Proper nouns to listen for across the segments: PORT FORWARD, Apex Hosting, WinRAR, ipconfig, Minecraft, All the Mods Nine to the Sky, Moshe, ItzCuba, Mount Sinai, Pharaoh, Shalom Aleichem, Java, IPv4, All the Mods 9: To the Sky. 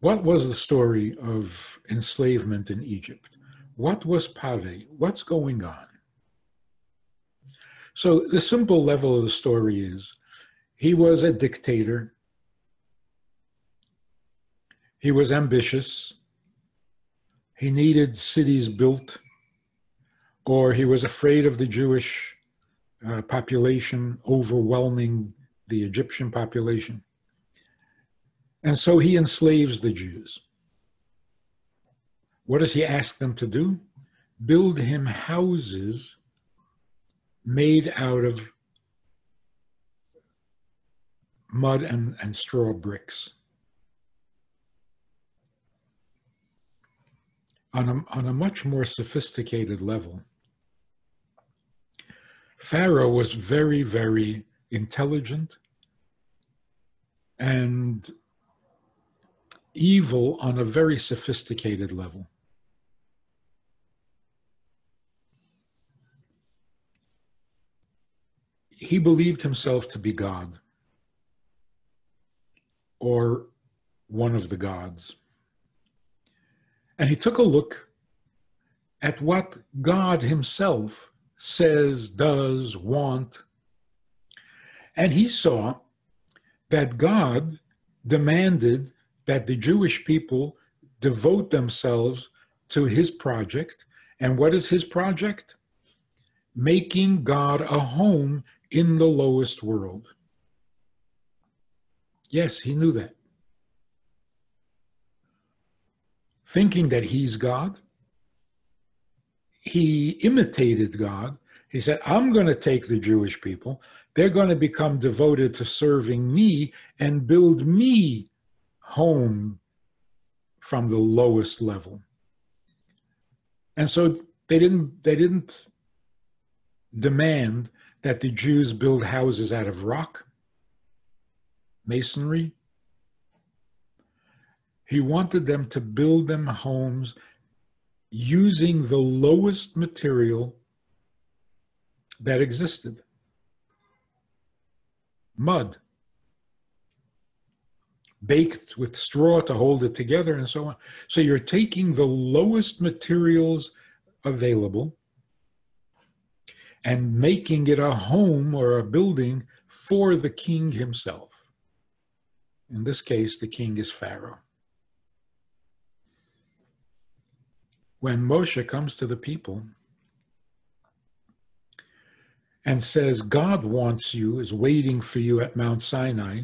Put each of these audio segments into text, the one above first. What was the story of enslavement in Egypt? What was Pave? What's going on? So the simple level of the story is, he was a dictator. He was ambitious. He needed cities built, or he was afraid of the Jewish population overwhelming the Egyptian population. And so he enslaves the Jews. What does he ask them to do? Build him houses made out of mud and straw bricks. On a much more sophisticated level, Pharaoh was very, very intelligent and evil on a very sophisticated level. He believed himself to be God, or one of the gods. And he took a look at what God himself says, does, want. And he saw that God demanded that the Jewish people devote themselves to his project. And what is his project? Making God a home in the lowest world. Yes, he knew that. Thinking that he's God, he imitated God. He said, I'm going to take the Jewish people. They're going to become devoted to serving me and build me home from the lowest level. And so they didn't demand that the Jews build houses out of rock, masonry. He wanted them to build them homes using the lowest material that existed. Mud, baked with straw to hold it together and so on. So you're taking the lowest materials available and making it a home or a building for the king himself. In this case, the king is Pharaoh. When Moshe comes to the people and says, God wants you, is waiting for you at Mount Sinai,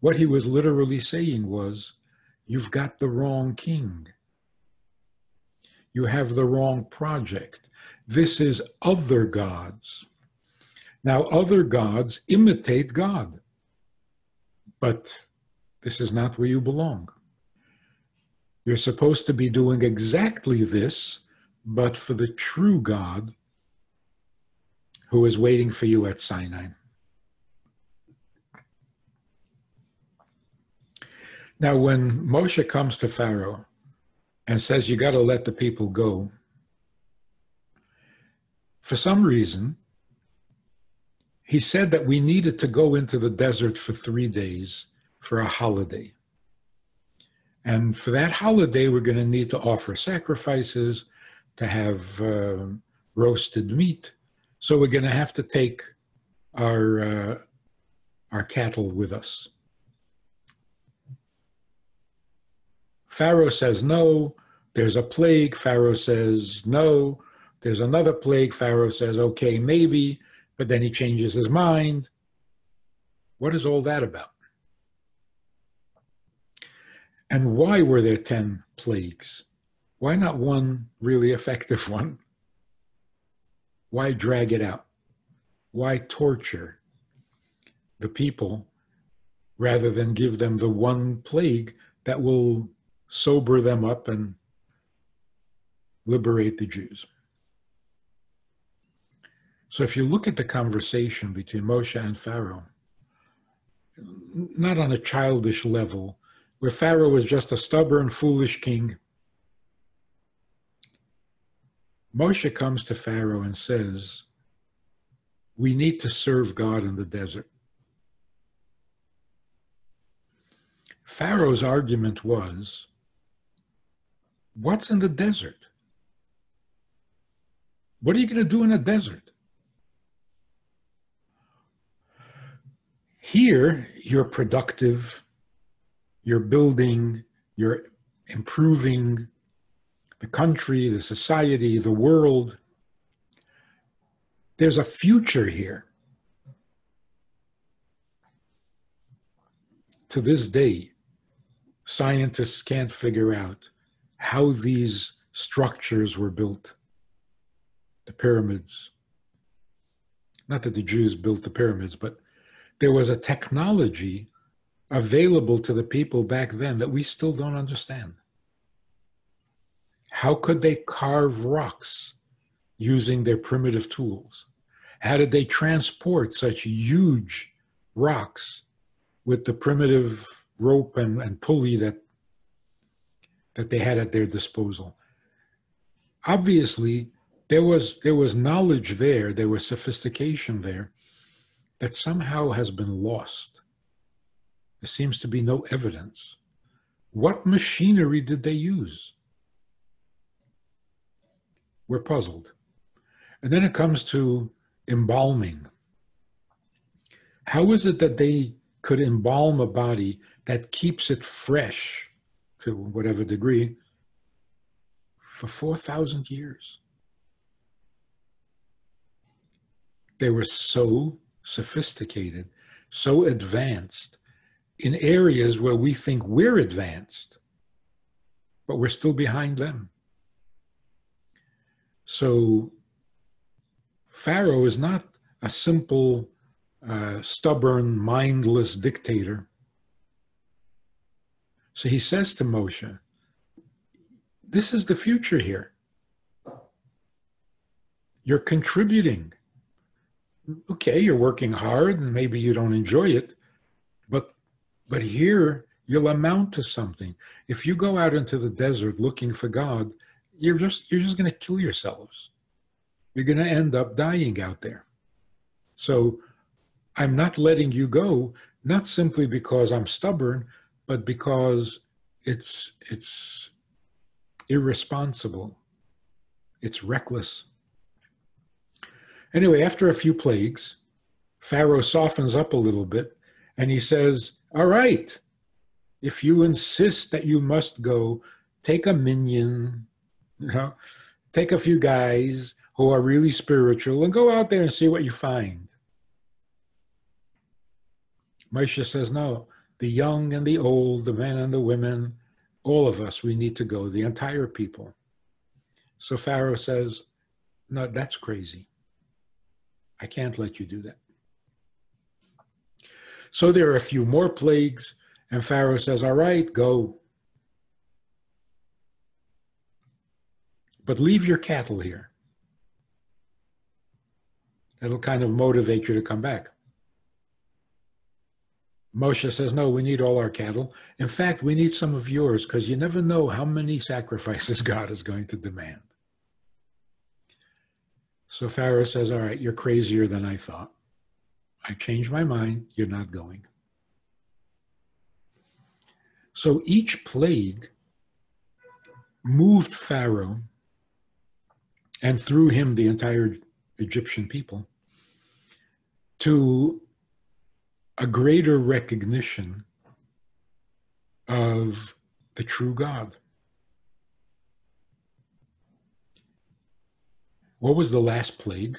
what he was literally saying was, you've got the wrong king. You have the wrong project. This is other gods. Now, other gods imitate God, but this is not where you belong. You're supposed to be doing exactly this, but for the true God who is waiting for you at Sinai. Now, when Moshe comes to Pharaoh and says, you got to let the people go, for some reason, he said that we needed to go into the desert for 3 days for a holiday. And for that holiday, we're going to need to offer sacrifices, to have roasted meat. So we're going to have to take our cattle with us. Pharaoh says no. There's a plague. Pharaoh says no. There's another plague. Pharaoh says, okay, maybe. But then he changes his mind. What is all that about? And why were there 10 plagues? Why not one really effective one? Why drag it out? Why torture the people rather than give them the one plague that will sober them up and liberate the Jews? So if you look at the conversation between Moshe and Pharaoh, not on a childish level, where Pharaoh was just a stubborn, foolish king, Moshe comes to Pharaoh and says, we need to serve God in the desert. Pharaoh's argument was, what's in the desert? What are you going to do in a desert? Here, you're productive, you're building, you're improving the country, the society, the world. There's a future here. To this day, scientists can't figure out how these structures were built. The pyramids. Not that the Jews built the pyramids, but there was a technology available to the people back then that we still don't understand. How could they carve rocks using their primitive tools? How did they transport such huge rocks with the primitive rope and pulley that they had at their disposal? Obviously, there was knowledge there, there was sophistication there that somehow has been lost. There seems to be no evidence. What machinery did they use? We're puzzled. And then it comes to embalming. How is it that they could embalm a body that keeps it fresh, to whatever degree, for 4,000 years? They were so sophisticated, so advanced, in areas where we think we're advanced, but we're still behind them. So Pharaoh is not a simple, stubborn, mindless dictator. So he says to Moshe, this is the future here. You're contributing. Okay, you're working hard and maybe you don't enjoy it, but here you'll amount to something. If you go out into the desert looking for God, you're just going to kill yourselves. You're going to end up dying out there. So I'm not letting you go, not simply because I'm stubborn, but because it's irresponsible. It's reckless. Anyway, after a few plagues, Pharaoh softens up a little bit and he says, all right, if you insist that you must go, take a minion, take a few guys who are really spiritual and go out there and see what you find. Moshe says, no, the young and the old, the men and the women, all of us, we need to go, the entire people. So Pharaoh says, no, that's crazy. I can't let you do that. So there are a few more plagues, and Pharaoh says, all right, go. But leave your cattle here. That'll kind of motivate you to come back. Moshe says, no, we need all our cattle. In fact, we need some of yours, because you never know how many sacrifices God is going to demand. So Pharaoh says, all right, you're crazier than I thought. I changed my mind, you're not going. So each plague moved Pharaoh, and through him the entire Egyptian people, to a greater recognition of the true God. What was the last plague?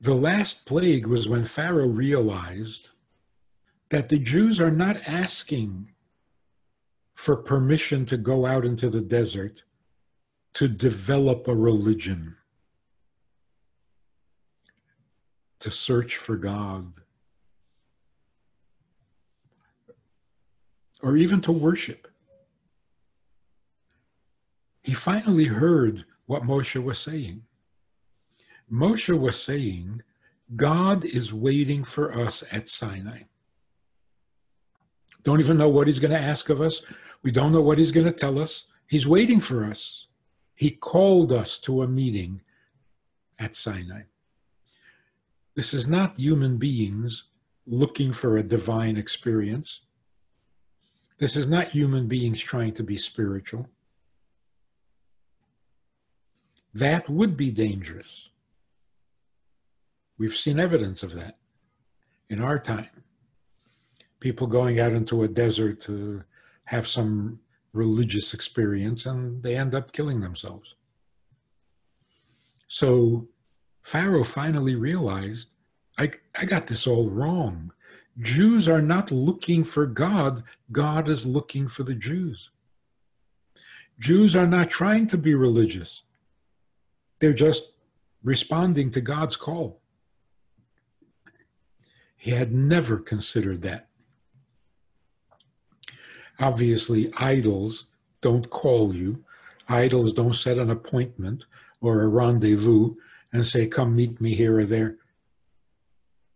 The last plague was when Pharaoh realized that the Jews are not asking for permission to go out into the desert to develop a religion, to search for God, or even to worship. He finally heard what Moshe was saying. Moshe was saying, God is waiting for us at Sinai. Don't even know what he's going to ask of us. We don't know what he's going to tell us. He's waiting for us. He called us to a meeting at Sinai. This is not human beings looking for a divine experience. This is not human beings trying to be spiritual. That would be dangerous. We've seen evidence of that in our time. People going out into a desert to have some religious experience, and they end up killing themselves. So Pharaoh finally realized, I got this all wrong. Jews are not looking for God. God is looking for the Jews. Jews are not trying to be religious. They're just responding to God's call. He had never considered that. Obviously, idols don't call you. Idols don't set an appointment or a rendezvous and say, come meet me here or there.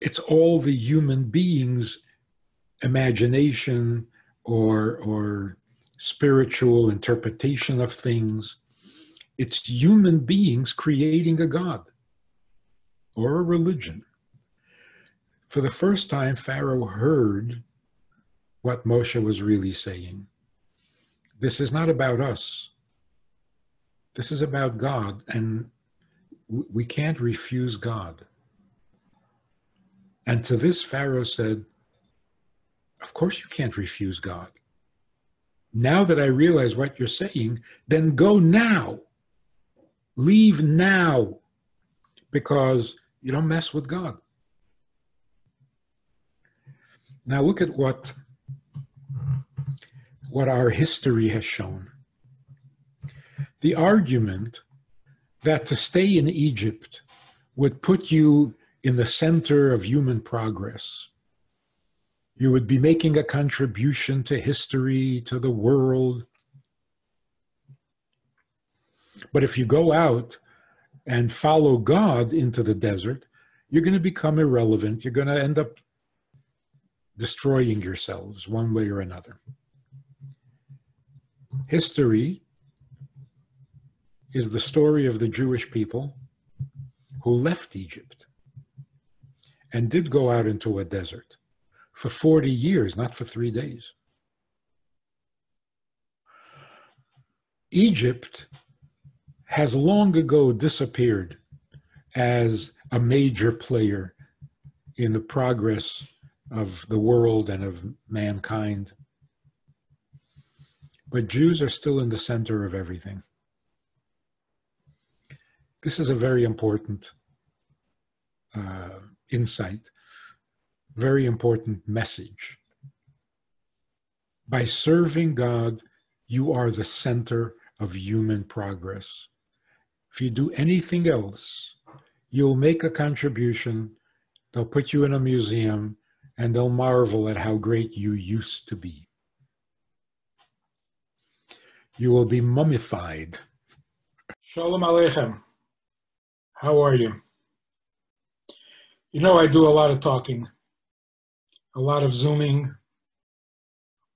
It's all the human being's imagination or spiritual interpretation of things. It's human beings creating a God or a religion. For the first time, Pharaoh heard what Moshe was really saying. This is not about us. This is about God, and we can't refuse God. And to this, Pharaoh said, of course you can't refuse God. Now that I realize what you're saying, then go now. Leave now, because you don't mess with God. Now look at what our history has shown. The argument that to stay in Egypt would put you in the center of human progress. You would be making a contribution to history, to the world. But if you go out and follow God into the desert, you're going to become irrelevant. You're going to end up destroying yourselves one way or another. History is the story of the Jewish people who left Egypt and did go out into a desert for 40 years, not for 3 days. Egypt has long ago disappeared as a major player in the progress of the world and of mankind. But Jews are still in the center of everything. This is a very important insight, very important message. By serving God, you are the center of human progress. If you do anything else, you'll make a contribution, they'll put you in a museum, and they'll marvel at how great you used to be. You will be mummified. Shalom Aleichem. How are you? You know, I do a lot of talking, a lot of Zooming,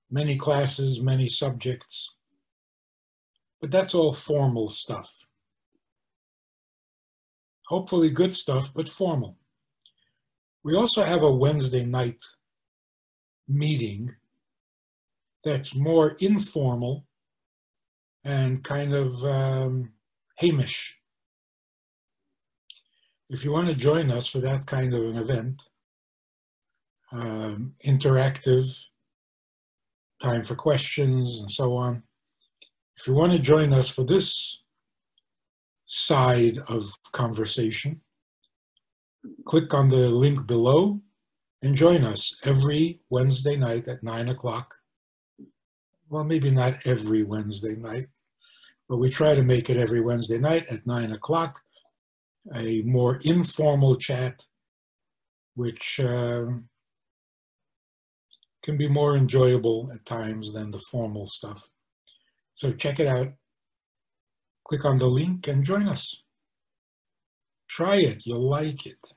many classes, many subjects, but that's all formal stuff. Hopefully good stuff, but formal. We also have a Wednesday night meeting that's more informal and kind of Hamish. If you want to join us for that kind of an event, interactive, time for questions and so on. If you want to join us for this side of conversation, click on the link below and join us every Wednesday night at 9 o'clock. Well, maybe not every Wednesday night, but we try to make it every Wednesday night at 9 o'clock. A more informal chat, which can be more enjoyable at times than the formal stuff. So check it out. Click on the link and join us. Try it. You'll like it.